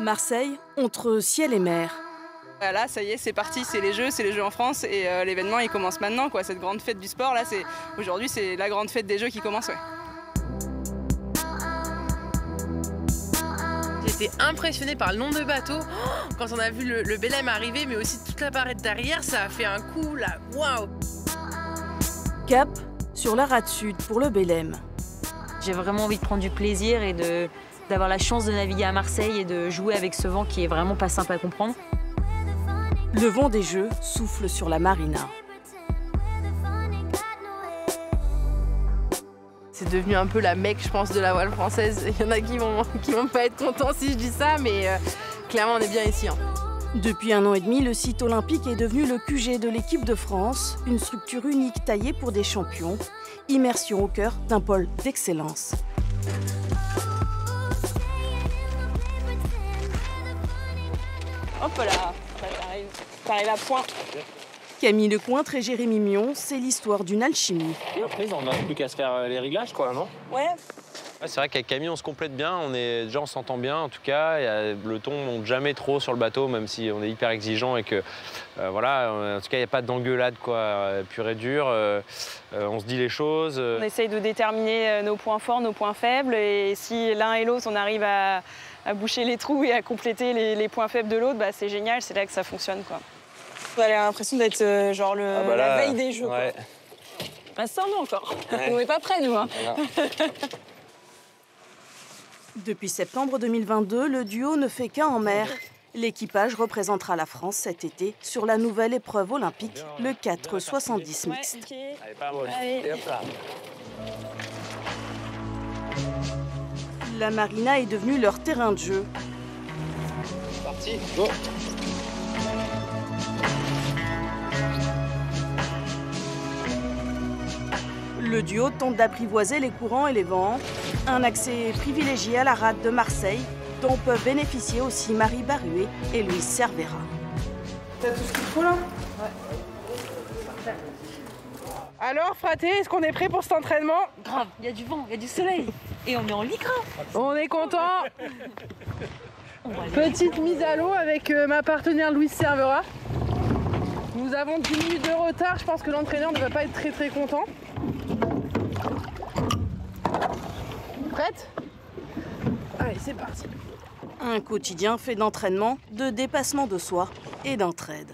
Marseille, entre ciel et mer. Là, ça y est, c'est parti, c'est les Jeux en France et l'événement, il commence maintenant, quoi. Cette grande fête du sport, là, aujourd'hui, c'est la grande fête des Jeux qui commence, ouais. J'étais impressionnée par le nombre de bateaux. Oh, quand on a vu le Belém arriver, mais aussi toute la barrette derrière, ça a fait un coup, là, waouh! Cap sur la rade sud pour le Belém. J'ai vraiment envie de prendre du plaisir et d'avoir la chance de naviguer à Marseille et de jouer avec ce vent qui est vraiment pas simple à comprendre. Le vent des Jeux souffle sur la marina. C'est devenu un peu la Mecque, je pense, de la voile française. Il y en a qui vont pas être contents si je dis ça, mais clairement, on est bien ici. Hein. Depuis 1 an et demi, le site olympique est devenu le QG de l'équipe de France, une structure unique taillée pour des champions, immersion au cœur d'un pôle d'excellence. Hop là, t'arrives à point. Camille Lecointre et Jérémy Mion, c'est l'histoire d'une alchimie. Et après, on n'a plus qu'à se faire les réglages, quoi, non? Ouais. Ouais, c'est vrai qu'avec Camille, on se complète bien. Déjà, on s'entend bien, en tout cas. Le ton ne monte jamais trop sur le bateau, même si on est hyper exigeant et que, voilà, en tout cas, il n'y a pas d'engueulade, quoi, pure et dure. On se dit les choses. On essaye de déterminer nos points forts, nos points faibles. Et si l'un et l'autre, on arrive à boucher les trous et à compléter les points faibles de l'autre, bah, c'est génial, c'est là que ça fonctionne, quoi. On a l'impression d'être genre la veille des Jeux. Ouais. Quoi. Ça non encore. Ouais. On n'est pas prêts, nous. Hein. Depuis septembre 2022, le duo ne fait qu'un en mer. L'équipage représentera la France cet été sur la nouvelle épreuve olympique, le 4x70 mixte. Okay. Allez, pas bon. Allez. La marina est devenue leur terrain de jeu. C'est parti, go. Le duo tente d'apprivoiser les courants et les vents. Un accès privilégié à la rade de Marseille, dont peuvent bénéficier aussi Marie Barrué et Louise Cervera. T'as tout ce qu'il faut là? Ouais. Alors, fraté, est-ce qu'on est prêt pour cet entraînement? Grave, il y a du vent, il y a du soleil. Et on est en lycra. On est content. Petite mise à l'eau avec ma partenaire Louise Cervera. Nous avons 10 minutes de retard, je pense que l'entraîneur ne va pas être très content. Prête? Allez, c'est parti. Un quotidien fait d'entraînement, de dépassement de soi et d'entraide.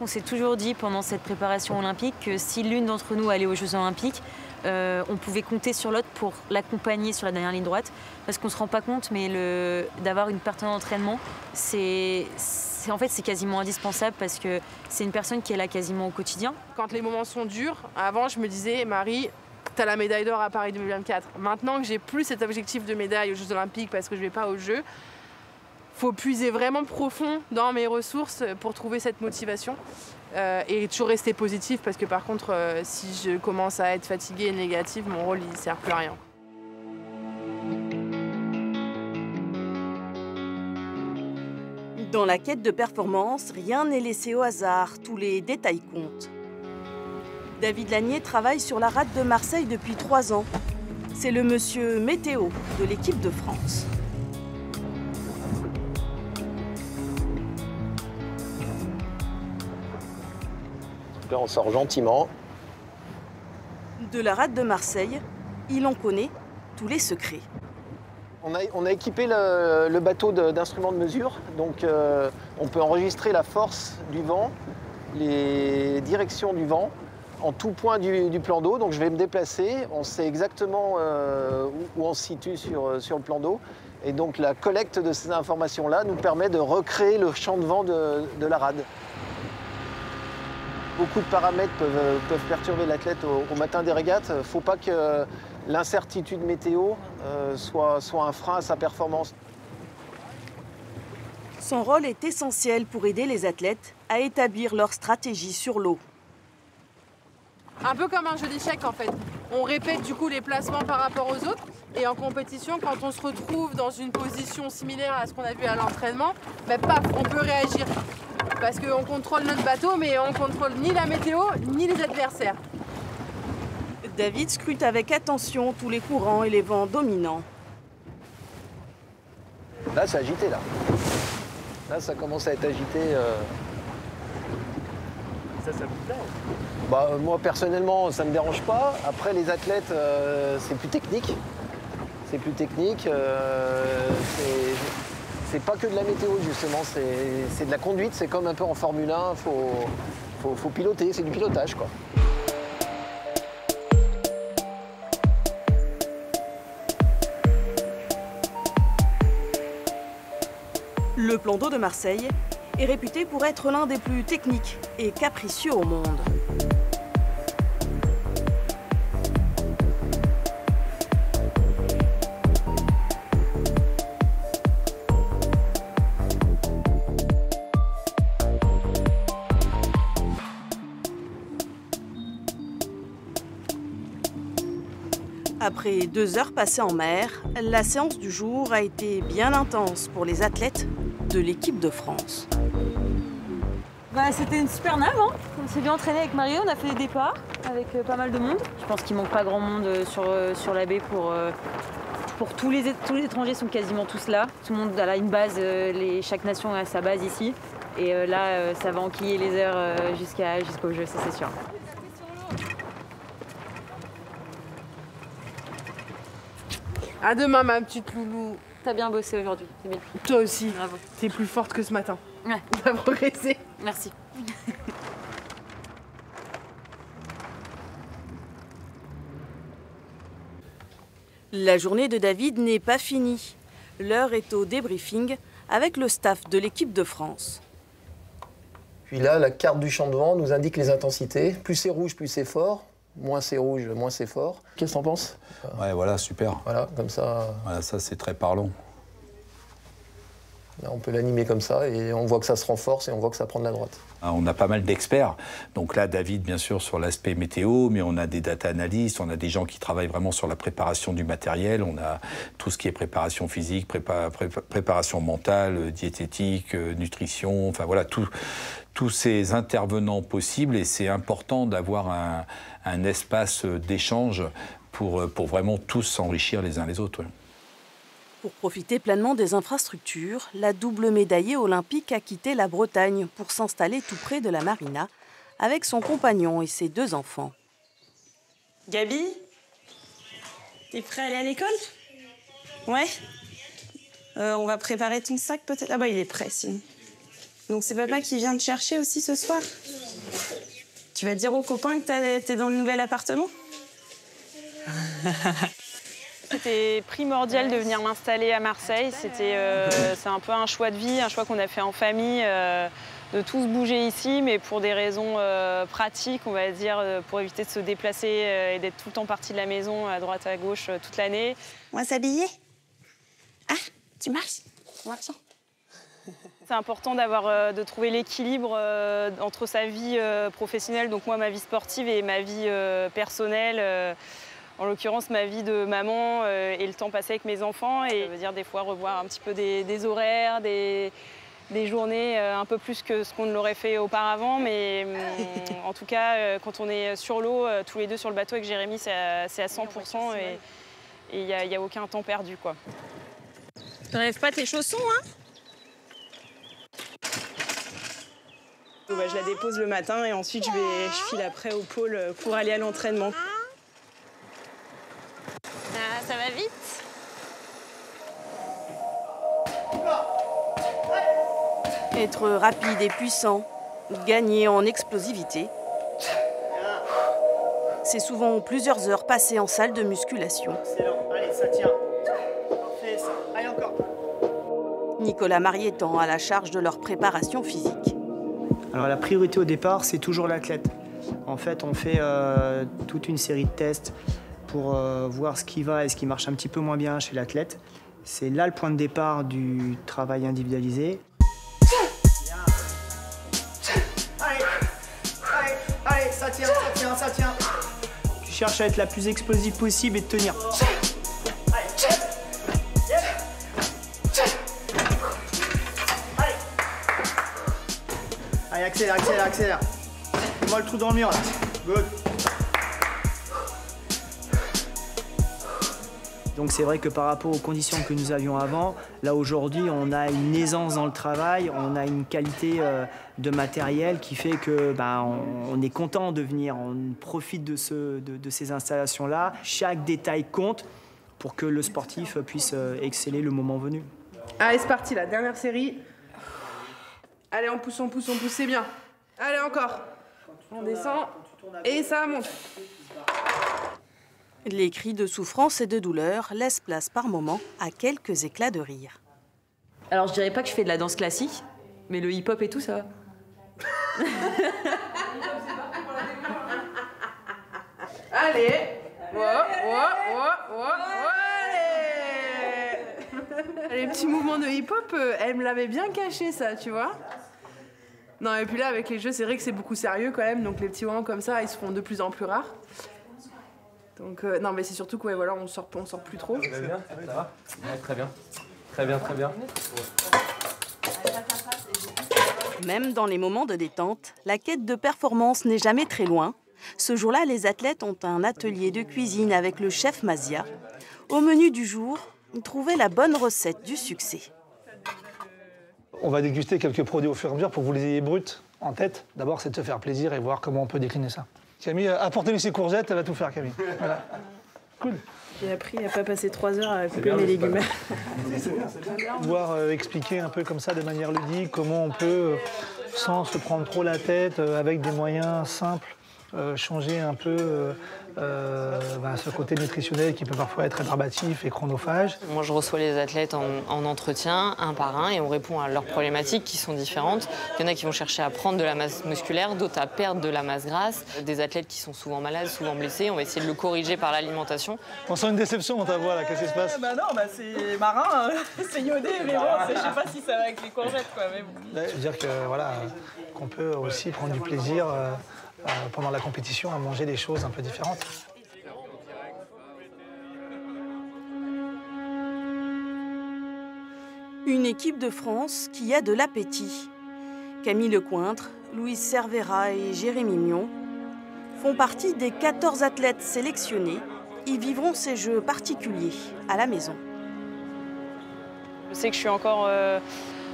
On s'est toujours dit pendant cette préparation olympique que si l'une d'entre nous allait aux Jeux olympiques, on pouvait compter sur l'autre pour l'accompagner sur la dernière ligne droite. Parce qu'on ne se rend pas compte, mais d'avoir une partenaire d'entraînement, c'est quasiment indispensable parce que c'est une personne qui est là quasiment au quotidien. Quand les moments sont durs, avant je me disais, Marie, t'as la médaille d'or à Paris 2024. Maintenant que j'ai plus cet objectif de médaille aux Jeux olympiques parce que je ne vais pas aux Jeux, faut puiser vraiment profond dans mes ressources pour trouver cette motivation. Et toujours rester positif parce que par contre, si je commence à être fatiguée et négative, mon rôle il sert plus à rien. Dans la quête de performance, rien n'est laissé au hasard, tous les détails comptent. David Lagnier travaille sur la rade de Marseille depuis 3 ans. C'est le monsieur météo de l'équipe de France. Là, on sort gentiment. De la rade de Marseille, il en connaît tous les secrets. On a équipé le bateau d'instruments de mesure, donc on peut enregistrer la force du vent, les directions du vent, en tout point du plan d'eau. Donc je vais me déplacer, on sait exactement où on se situe sur le plan d'eau. Et donc la collecte de ces informations-là nous permet de recréer le champ de vent de la rade. Beaucoup de paramètres peuvent perturber l'athlète au matin des régates. Il ne faut pas que l'incertitude météo soit un frein à sa performance. Son rôle est essentiel pour aider les athlètes à établir leur stratégie sur l'eau. Un peu comme un jeu d'échecs en fait. On répète du coup les placements par rapport aux autres. Et en compétition, quand on se retrouve dans une position similaire à ce qu'on a vu à l'entraînement, ben, paf, on peut réagir. Parce qu'on contrôle notre bateau, mais on ne contrôle ni la météo, ni les adversaires. David scrute avec attention tous les courants et les vents dominants. Là, c'est agité, là. Là, ça commence à être agité. Ça vous plaît? Bah, moi, personnellement, ça ne me dérange pas. Après, les athlètes, c'est plus technique. C'est plus technique. C'est pas que de la météo, justement. C'est de la conduite. C'est comme un peu en Formule 1. Faut piloter. C'est du pilotage, quoi. Le plan d'eau de Marseille est réputé pour être l'un des plus techniques et capricieux au monde. Après 2 heures passées en mer, la séance du jour a été bien intense pour les athlètes de l'équipe de France. Bah, c'était une super nave, hein. On s'est bien entraîné avec Marie, on a fait des départs avec pas mal de monde. Je pense qu'il manque pas grand monde sur la baie pour tous les étrangers sont quasiment tous là. Tout le monde a là une base, chaque nation a sa base ici. Et là, ça va enquiller les heures jusqu'au jeu, ça c'est sûr. À demain, ma petite loulou. T'as bien bossé aujourd'hui, c'est bien. Toi aussi. Bravo. T'es plus forte que ce matin. Ouais. T'as progressé. Merci. La journée de David n'est pas finie. L'heure est au débriefing avec le staff de l'équipe de France. Puis là, la carte du champ de vent nous indique les intensités. Plus c'est rouge, plus c'est fort. Moins c'est rouge, moins c'est fort. Qu'est-ce que t'en penses? Ouais, voilà, super. Voilà, comme ça. Voilà, ça c'est très parlant. Là, on peut l'animer comme ça et on voit que ça se renforce et on voit que ça prend de la droite. On a pas mal d'experts. Donc là, David, bien sûr, sur l'aspect météo, mais on a des data analystes, on a des gens qui travaillent vraiment sur la préparation du matériel, on a tout ce qui est préparation physique, préparation mentale, diététique, nutrition, enfin voilà, tous ces intervenants possibles. Et c'est important d'avoir un espace d'échange pour vraiment tous s'enrichir les uns les autres. Ouais. Pour profiter pleinement des infrastructures, la double médaillée olympique a quitté la Bretagne pour s'installer tout près de la marina avec son compagnon et ses 2 enfants. Gabi, t'es prêt à aller à l'école? Ouais. On va préparer ton sac peut-être. Ah bah il est prêt sinon. Donc c'est papa qui vient te chercher aussi ce soir? Tu vas dire aux copains que t'es dans le nouvel appartement? C'était primordial de venir m'installer à Marseille. C'était, c'est un peu un choix de vie, un choix qu'on a fait en famille, de tous bouger ici, mais pour des raisons pratiques, on va dire, pour éviter de se déplacer et d'être tout le temps parti de la maison, à droite, à gauche, toute l'année. On va s'habiller. Ah, tu marches? On marche. C'est important de trouver l'équilibre entre sa vie professionnelle, donc moi, ma vie sportive, et ma vie personnelle. En l'occurrence, ma vie de maman et le temps passé avec mes enfants. Et ça veut dire des fois revoir un petit peu des horaires, des journées un peu plus que ce qu'on ne l'aurait fait auparavant. Mais en tout cas, quand on est sur l'eau, tous les deux sur le bateau avec Jérémy, c'est à 100% et il n'y a aucun temps perdu, quoi. T'enlèves pas tes chaussons, hein? Bah, je la dépose le matin et ensuite je file après au pôle pour aller à l'entraînement. Ça va vite. Être rapide et puissant, gagner en explosivité. C'est souvent plusieurs heures passées en salle de musculation. Excellent. Allez, ça tient. Parfait, ça. Allez, encore. Nicolas Mariétan a la charge de leur préparation physique. Alors la priorité au départ, c'est toujours l'athlète. En fait, on fait toute une série de tests pour voir ce qui va et ce qui marche un petit peu moins bien chez l'athlète. C'est là le point de départ du travail individualisé. Allez, allez, allez, ça tient, ça tient, ça tient. Tu cherches à être la plus explosive possible et de tenir. Allez, allez, accélère, accélère, accélère. Mets-moi le trou dans le mur, là. Good. Donc c'est vrai que par rapport aux conditions que nous avions avant, là aujourd'hui on a une aisance dans le travail, on a une qualité de matériel qui fait que on est content de venir, on profite de ces installations-là. Chaque détail compte pour que le sportif puisse exceller le moment venu. Allez, c'est parti, la dernière série. Allez, on pousse, c'est bien. Allez, encore. On descend et ça monte. Les cris de souffrance et de douleur laissent place par moments à quelques éclats de rire. Alors, je dirais pas que je fais de la danse classique, mais le hip-hop et tout, ça va. Allez. Wow, wow, wow, wow, allez. Les petits mouvements de hip-hop, elle me l'avait bien caché, ça, tu vois. Non, et puis là, avec les jeux, c'est vrai que c'est beaucoup sérieux quand même, donc les petits moments comme ça, ils se font de plus en plus rares. Donc, non, mais c'est surtout qu'on voilà, on sort plus trop. Ça va bien, ça va. Ouais, très bien, très bien, très bien. Même dans les moments de détente, la quête de performance n'est jamais très loin. Ce jour-là, les athlètes ont un atelier de cuisine avec le chef Mazia. Au menu du jour, trouver la bonne recette du succès. On va déguster quelques produits au fur et à mesure pour que vous les ayez bruts en tête. D'abord, c'est de se faire plaisir et voir comment on peut décliner ça. Camille, apportez-lui ses courgettes, elle va tout faire, Camille. Voilà. Cool. J'ai appris à pas passer 3 heures à couper mes légumes. Pouvoir expliquer un peu comme ça, de manière ludique, comment on peut, sans se prendre trop la tête, avec des moyens simples, changer un peu ce côté nutritionnel qui peut parfois être rébarbatif et chronophage. Moi, je reçois les athlètes en entretien, un par un, et on répond à leurs problématiques qui sont différentes. Il y en a qui vont chercher à prendre de la masse musculaire, d'autres à perdre de la masse grasse. Des athlètes qui sont souvent malades, souvent blessés, on va essayer de le corriger par l'alimentation. On sent une déception, on ta voix, là, qu'est-ce qui se passe? C'est marin, c'est iodé, mais bon, je sais pas si ça va avec les courgettes, quoi, mais bon. Je veux dire que, voilà, qu'on peut aussi prendre du plaisir pendant la compétition à manger des choses un peu différentes. Une équipe de France qui a de l'appétit. Camille Lecointre, Louise Cervera et Jérémy Mion font partie des 14 athlètes sélectionnés. Ils vivront ces jeux particuliers à la maison. Je sais que je suis encore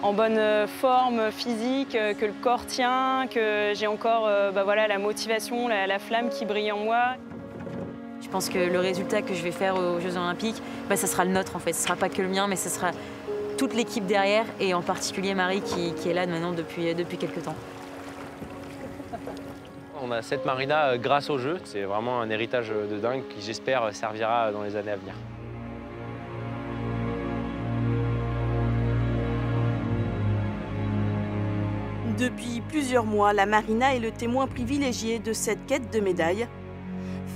en bonne forme physique, que le corps tient, que j'ai encore la motivation, la flamme qui brille en moi. Je pense que le résultat que je vais faire aux Jeux Olympiques, ça sera le nôtre en fait. Ce ne sera pas que le mien, mais ce sera toute l'équipe derrière et en particulier Marie qui est là maintenant depuis quelques temps. On a cette Marina grâce aux Jeux. C'est vraiment un héritage de dingue qui, j'espère, servira dans les années à venir. Depuis plusieurs mois, la Marina est le témoin privilégié de cette quête de médailles,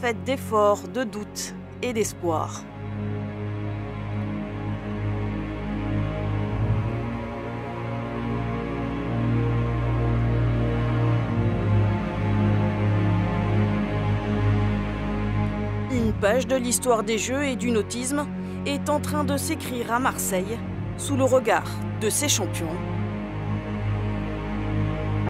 faite d'efforts, de doutes et d'espoir. Une page de l'histoire des Jeux et du nautisme est en train de s'écrire à Marseille, sous le regard de ses champions.